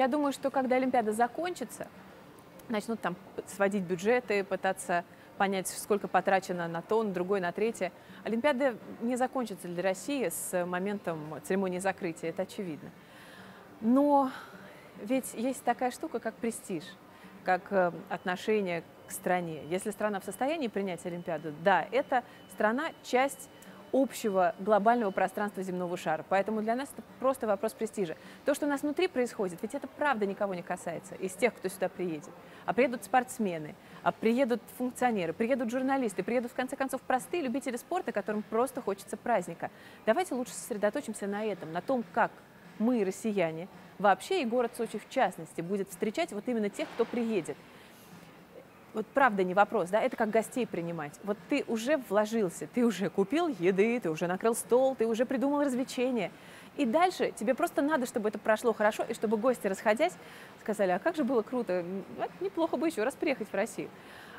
Я думаю, что когда Олимпиада закончится, начнут там сводить бюджеты, пытаться понять, сколько потрачено на то, на другое, на третье. Олимпиада не закончится для России с моментом церемонии закрытия, это очевидно. Но ведь есть такая штука, как престиж, как отношение к стране. Если страна в состоянии принять Олимпиаду, да, это страна часть общего глобального пространства земного шара. Поэтому для нас это просто вопрос престижа. То, что у нас внутри происходит, ведь это правда никого не касается из тех, кто сюда приедет. А приедут спортсмены, а приедут функционеры, приедут журналисты, приедут, в конце концов, простые любители спорта, которым просто хочется праздника. Давайте лучше сосредоточимся на этом, на том, как мы, россияне, вообще и город Сочи в частности, будет встречать вот именно тех, кто приедет. Вот правда не вопрос, да, это как гостей принимать. Вот ты уже вложился, ты уже купил еды, ты уже накрыл стол, ты уже придумал развлечения. И дальше тебе просто надо, чтобы это прошло хорошо, и чтобы гости, расходясь, сказали, а как же было круто, неплохо бы еще раз приехать в Россию.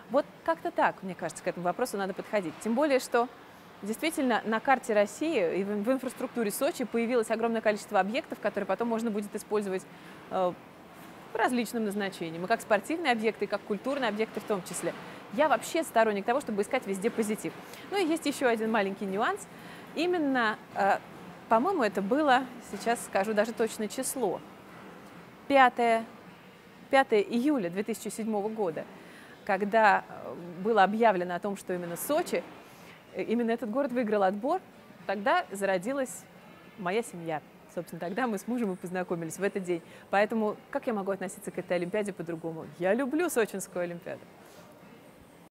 Вот как-то так, мне кажется, к этому вопросу надо подходить. Тем более, что действительно на карте России и в инфраструктуре Сочи появилось огромное количество объектов, которые потом можно будет использовать по различным назначениям, и как спортивные объекты, и как культурные объекты в том числе. Я вообще сторонник того, чтобы искать везде позитив. Ну и есть еще один маленький нюанс. Именно, по-моему, это было, сейчас скажу даже точное число, 5 июля 2007 года, когда было объявлено о том, что именно Сочи, именно этот город выиграл отбор, тогда зародилась моя семья. Собственно, тогда мы с мужем и познакомились в этот день. Поэтому как я могу относиться к этой Олимпиаде по-другому? Я люблю Сочинскую Олимпиаду.